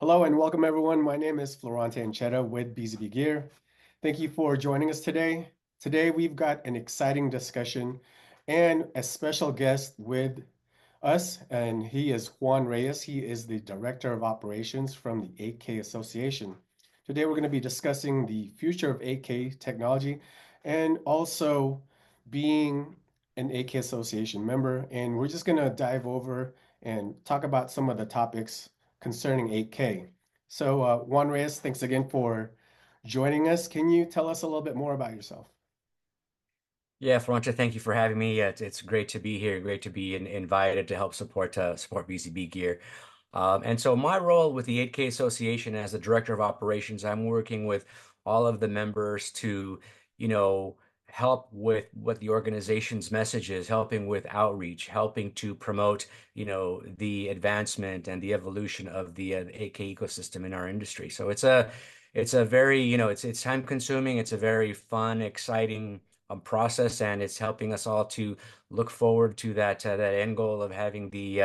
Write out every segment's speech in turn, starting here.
Hello and welcome everyone. My name is Florante Anchetta with BZB Gear. Thank you for joining us today. Today we've got an exciting discussion and a special guest with us, and he is Juan Reyes. He is the Director of Operations from the 8K Association. Today we're going to be discussing the future of 8K technology and also being an 8K Association member, and we're just going to dive over and talk about some of the topics concerning 8K. So Juan Reyes, thanks again for joining us. Can you tell us a little bit more about yourself? Yeah, Florante, thank you for having me. It's great to be here. Great to be invited to help support BZB Gear. And so my role with the 8K Association as the Director of Operations, I'm working with all of the members to, help with what the organization's message is, helping with outreach, helping to promote, the advancement and the evolution of the 8K ecosystem in our industry. So it's a very, it's time consuming. It's a very fun, exciting process, and it's helping us all to look forward to that that end goal of having the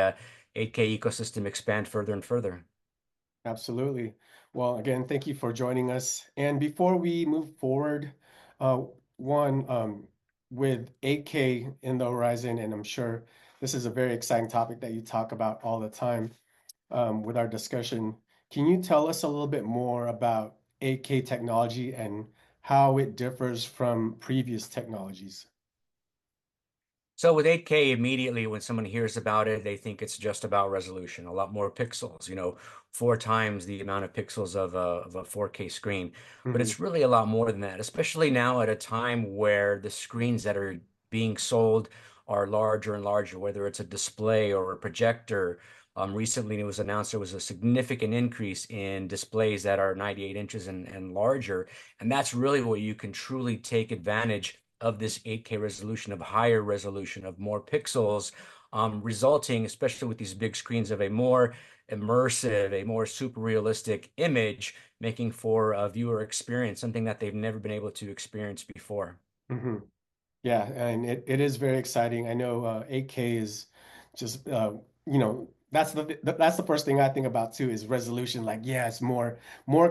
8K ecosystem expand further and further. Absolutely. Well, again, thank you for joining us. And before we move forward, one, with 8K in the horizon, and I'm sure this is a very exciting topic that you talk about all the time with our discussion, can you tell us a little bit more about 8K technology and how it differs from previous technologies? So with 8K, immediately when someone hears about it, they think it's just about resolution, a lot more pixels, 4 times the amount of pixels of a 4K screen. Mm-hmm. But it's really a lot more than that, especially now at a time where the screens that are being sold are larger and larger, whether it's a display or a projector. Recently, it was announced there was a significant increase in displays that are 98 inches and larger. And that's really where you can truly take advantage of this 8K resolution, of higher resolution, of more pixels, resulting, especially with these big screens, of a more immersive, a more super realistic image, making for a viewer experience something that they've never been able to experience before. Mm-hmm. Yeah, and it is very exciting. I know 8K is just, that's the first thing I think about too, is resolution. Like, yeah, it's more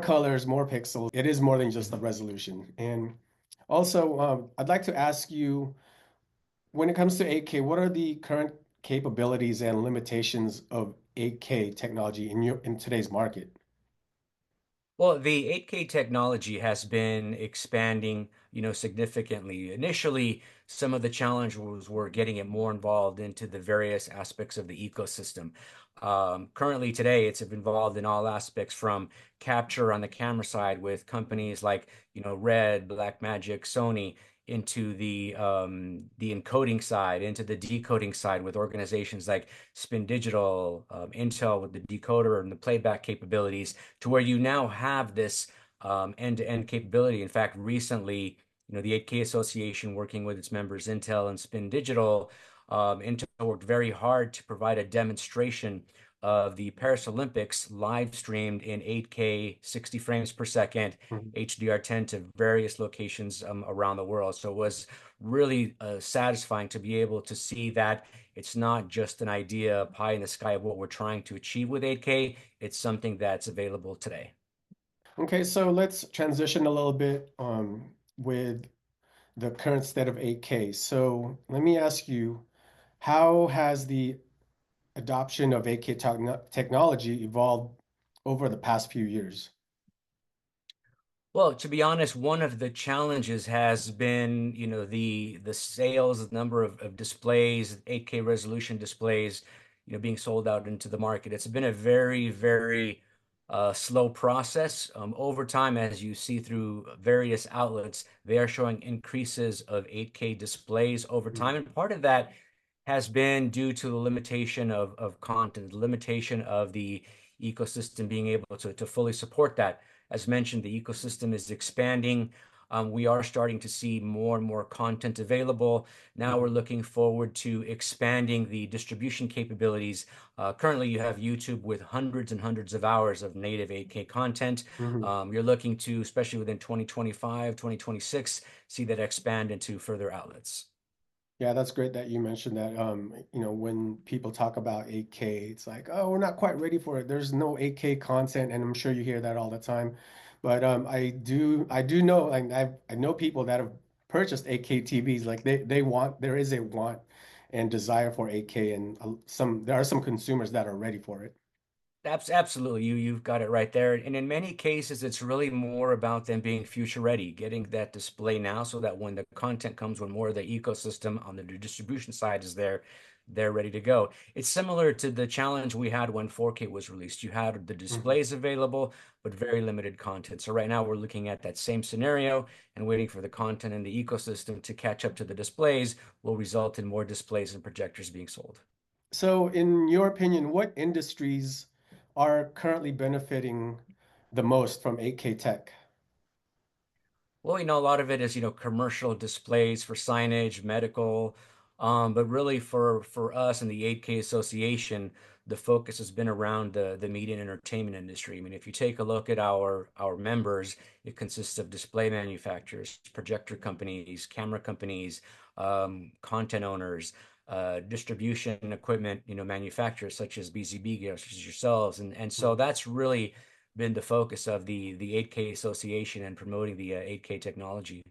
colors, more pixels. It is more than just the resolution. And also, I'd like to ask you, when it comes to 8K, what are the current capabilities and limitations of 8K technology in today's market? Well, the 8K technology has been expanding, significantly. Initially, some of the challenges were getting it more involved into the various aspects of the ecosystem. Currently today, it's involved in all aspects, from capture on the camera side with companies like, Red, Blackmagic, Sony, into the encoding side, into the decoding side with organizations like Spin Digital, Intel with the decoder and the playback capabilities, to where you now have this end-to-end capability. In fact, recently, the 8K Association, working with its members Intel and Spin Digital, Intel worked very hard to provide a demonstration of the Paris Olympics live streamed in 8K, 60 frames per second, HDR10 to various locations around the world. So it was really satisfying to be able to see that it's not just an idea pie in the sky of what we're trying to achieve with 8K. It's something that's available today. Okay, so let's transition a little bit with the current state of 8K. So let me ask you, how has the adoption of 8K technology evolved over the past few years? Well, to be honest, one of the challenges has been, the sales, the number of displays, 8K resolution displays, being sold out into the market. It's been a very, very slow process. Over time, as you see through various outlets, they are showing increases of 8K displays over time. And part of that has been due to the limitation of content, the limitation of the ecosystem being able to fully support that. As mentioned, the ecosystem is expanding. We are starting to see more and more content available. Now we're looking forward to expanding the distribution capabilities. Currently, you have YouTube with hundreds and hundreds of hours of native 8K content. Mm-hmm. You're looking to, especially within 2025, 2026, see that expand into further outlets. Yeah, that's great that you mentioned that. When people talk about 8K, it's like, oh, we're not quite ready for it. There's no 8K content, and I'm sure you hear that all the time. But I do know, like I know people that have purchased 8K TVs. Like there is a want and desire for 8K, and there are some consumers that are ready for it. Absolutely, you've got it right there. And in many cases, it's really more about them being future ready, getting that display now so that when the content comes, when more of the ecosystem on the distribution side is there, they're ready to go. It's similar to the challenge we had when 4K was released. You had the displays available, but very limited content. So right now we're looking at that same scenario and waiting for the content and the ecosystem to catch up to the displays will result in more displays and projectors being sold. So in your opinion, what industries are currently benefiting the most from 8K tech? Well, a lot of it is, commercial displays for signage, medical, but really for us in the 8K Association, the focus has been around the media and entertainment industry. I mean, if you take a look at our members, it consists of display manufacturers, projector companies, camera companies, content owners, distribution equipment, manufacturers such as BZB Gear, such as yourselves, and so that's really been the focus of the 8K Association and promoting the 8K technology.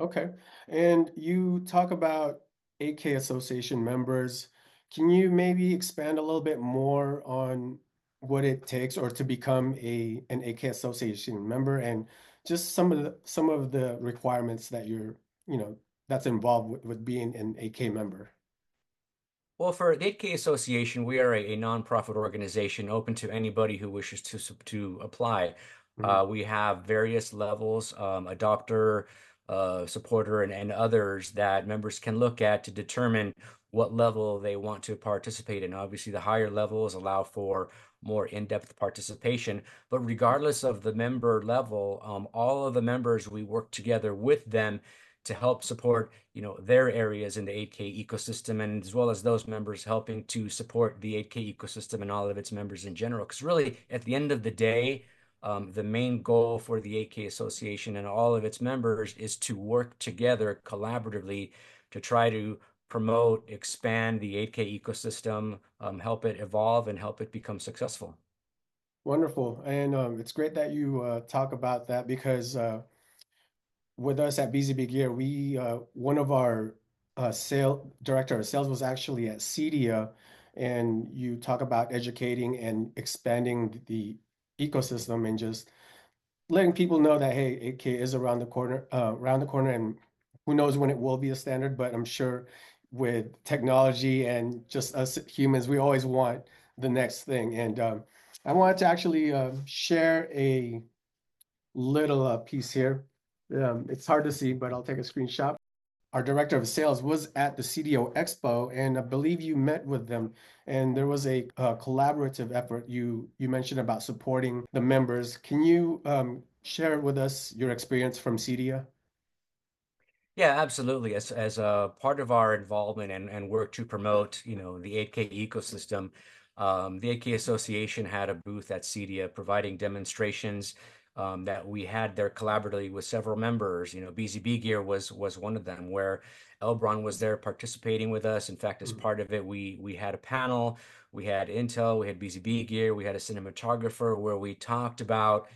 Okay, and you talk about 8K Association members. Can you maybe expand a little bit more on what it takes or to become an 8K Association member, and just some of the requirements that that's involved with being an 8K member? Well, for the 8K Association, we are a nonprofit organization open to anybody who wishes to apply. We have various levels, adopter, supporter, and others that members can look at to determine what level they want to participate in. Obviously, the higher levels allow for more in-depth participation, but regardless of the member level, all of the members, we work together with them to help support, their areas in the 8K ecosystem, and as well as those members helping to support the 8K ecosystem and all of its members in general. Because really, at the end of the day, the main goal for the 8K Association and all of its members is to work together collaboratively to try to promote, expand the 8K ecosystem, help it evolve, and help it become successful. Wonderful. And it's great that you talk about that, because with us at BZB Gear, we one of our sales director was actually at Cedia, and you talk about educating and expanding the ecosystem and just letting people know that, hey, 8K is around the corner, and who knows when it will be a standard. But I'm sure with technology and just us humans, we always want the next thing. And I wanted to actually share a little piece here. It's hard to see, but I'll take a screenshot. Our director of sales was at the CDO Expo, and I believe you met with them. And there was a collaborative effort you mentioned about supporting the members. Can you share with us your experience from CDO? Yeah, absolutely. As a part of our involvement and work to promote, the 8K ecosystem, the 8K Association had a booth at CDO providing demonstrations that we had there collaboratively with several members. BZB Gear was one of them, where Elbron was there participating with us. In fact, as part of it, we had a panel, we had Intel, we had BZB Gear, we had a cinematographer, where we talked about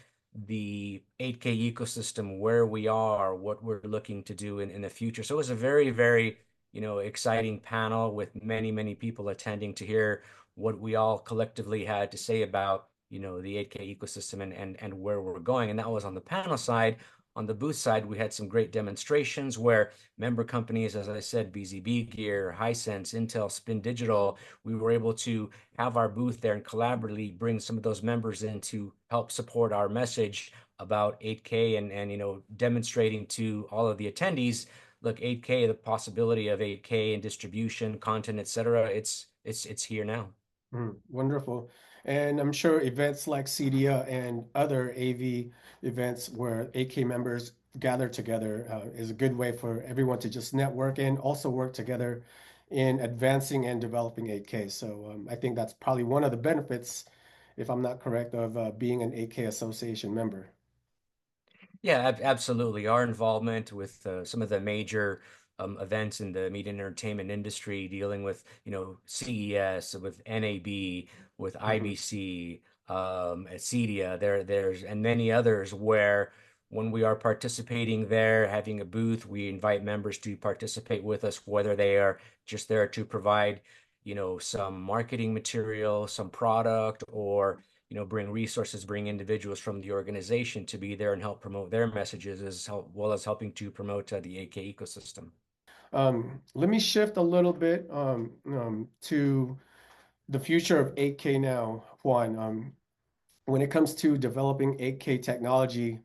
the 8K ecosystem, where we are, what we're looking to do in the future. So it was a very, very, exciting panel with many, many people attending to hear what we all collectively had to say about the 8K ecosystem and where we're going. And that was on the panel side. On the booth side, we had some great demonstrations where member companies, as I said, BZB Gear, Hisense, Intel, Spin Digital, we were able to have our booth there and collaboratively bring some of those members in to help support our message about 8K and demonstrating to all of the attendees, look, 8K, the possibility of 8K and distribution, content, et cetera, it's here now. Wonderful. And I'm sure events like CEDIA and other AV events where 8K members gather together is a good way for everyone to just network and also work together in advancing and developing 8K. So I think that's probably one of the benefits, if I'm not correct, of being an 8K Association member. Yeah, absolutely. Our involvement with some of the major events in the media and entertainment industry, dealing with, you know, CES, with NAB, with IBC, at Cedia, there's and many others where when we are participating there, having a booth, we invite members to participate with us, whether they are just there to provide, you know, some marketing material, some product, or, you know, bring resources, bring individuals from the organization to be there and help promote their messages, as well as helping to promote the 8K ecosystem. Let me shift a little bit to the future of 8K now, Juan. When it comes to developing 8K technology,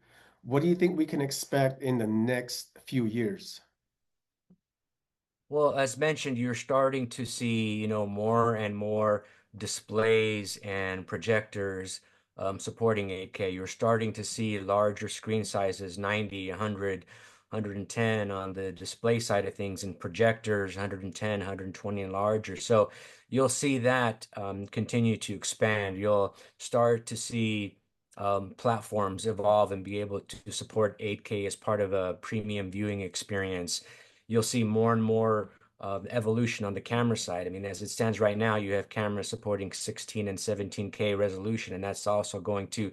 what do you think we can expect in the next few years? Well, as mentioned, you're starting to see, you know, more and more displays and projectors supporting 8K. You're starting to see larger screen sizes, 90, 100, 110 on the display side of things, and projectors, 110, 120 and larger. So you'll see that continue to expand. You'll start to see platforms evolve and be able to support 8K as part of a premium viewing experience. You'll see more and more evolution on the camera side. I mean, as it stands right now, you have cameras supporting 16 and 17K resolution, and that's also going to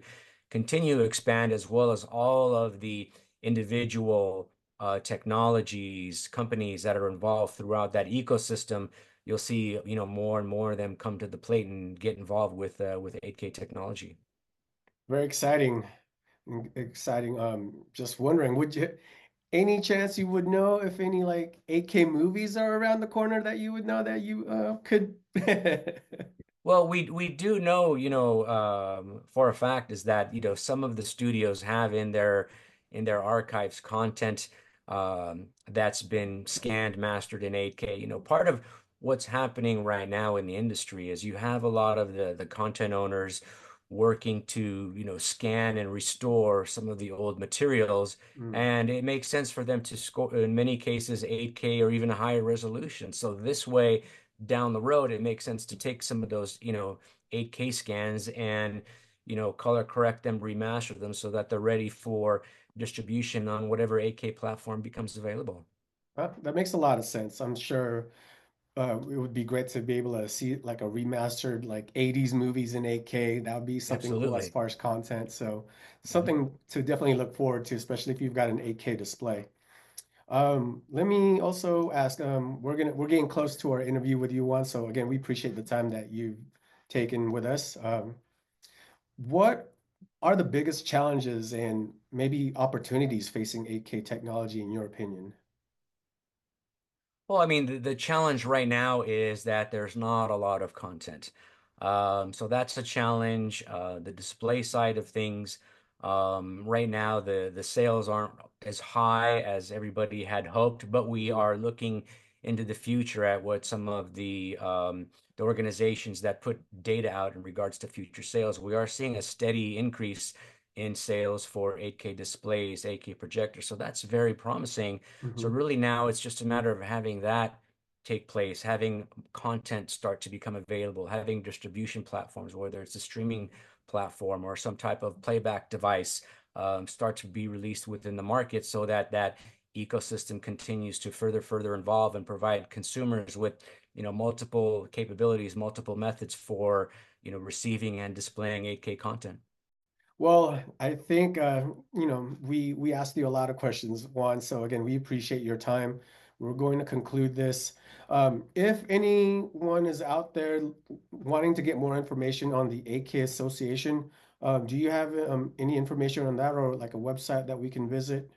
continue to expand, as well as all of the individual technologies, companies that are involved throughout that ecosystem. You'll see, you know, more and more of them come to the plate and get involved with 8K technology. Very exciting, just wondering, would you, any chance you would know if any like 8K movies are around the corner that you would know that you could? Well, we do know, you know, for a fact is that, you know, some of the studios have in their archives content that's been scanned, mastered in 8K. You know, part of what's happening right now in the industry is you have a lot of the content owners working to, you know, scan and restore some of the old materials, and it makes sense for them to score, in many cases, 8K or even a higher resolution. So this way, down the road, it makes sense to take some of those, you know, 8K scans and, you know, color correct them, remaster them, so that they're ready for distribution on whatever 8K platform becomes available. Well, that makes a lot of sense. I'm sure it would be great to be able to see like a remastered like 80s movies in 8K. That would be something cool as far as content. So something to definitely look forward to, especially if you've got an 8K display. Let me also ask, we're getting close to our interview with you, Juan. So again, we appreciate the time that you've taken with us. What are the biggest challenges and maybe opportunities facing 8K technology in your opinion? Well, I mean, the challenge right now is that there's not a lot of content. So that's a challenge. The display side of things, right now, the sales aren't as high as everybody had hoped, but we are looking into the future at what some of the organizations that put data out in regards to future sales. We are seeing a steady increase in sales for 8K displays, 8K projectors. So that's very promising. So really now it's just a matter of having that take place, having content start to become available, having distribution platforms, whether it's a streaming platform or some type of playback device, start to be released within the market, so that that ecosystem continues to further evolve and provide consumers with, you know, multiple capabilities, multiple methods for, you know, receiving and displaying 8K content. Well, I think, you know, we asked you a lot of questions, Juan. So again, we appreciate your time. We're going to conclude this. If anyone is out there wanting to get more information on the 8K Association, do you have any information on that, or like a website that we can visit?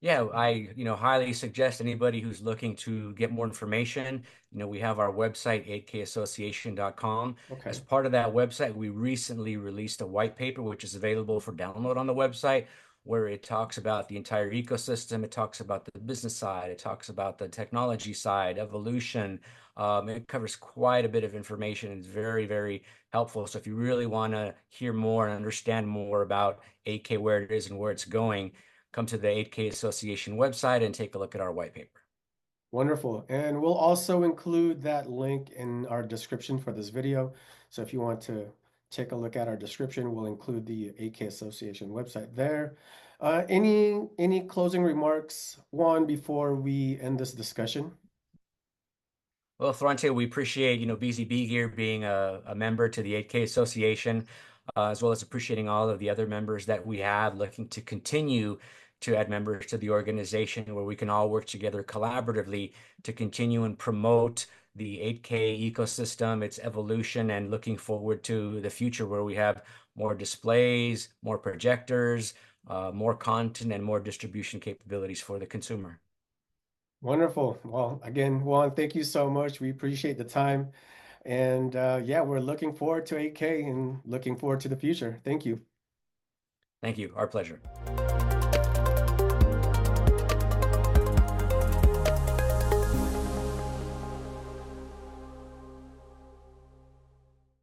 Yeah, I highly suggest anybody who's looking to get more information, you know, we have our website, 8kassociation.com. Okay. As part of that website, we recently released a white paper, which is available for download on the website, where it talks about the entire ecosystem. It talks about the business side. It talks about the technology side, evolution. It covers quite a bit of information. It's very, very helpful. So if you really want to hear more and understand more about 8K, where it is and where it's going, come to the 8K Association website and take a look at our white paper. Wonderful. And we'll also include that link in our description for this video. So if you want to take a look at our description, we'll include the 8K Association website there. Any closing remarks, Juan, before we end this discussion? Well, Florante, we appreciate, BZB Gear being a member to the 8K Association, as well as appreciating all of the other members that we have, looking to continue to add members to the organization where we can all work together collaboratively to continue and promote the 8K ecosystem, its evolution, and looking forward to the future where we have more displays, more projectors, more content, and more distribution capabilities for the consumer. Wonderful. Well, again, Juan, thank you so much. We appreciate the time. And yeah, we're looking forward to 8K and looking forward to the future. Thank you. Thank you. Our pleasure.